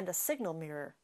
and a signal mirror.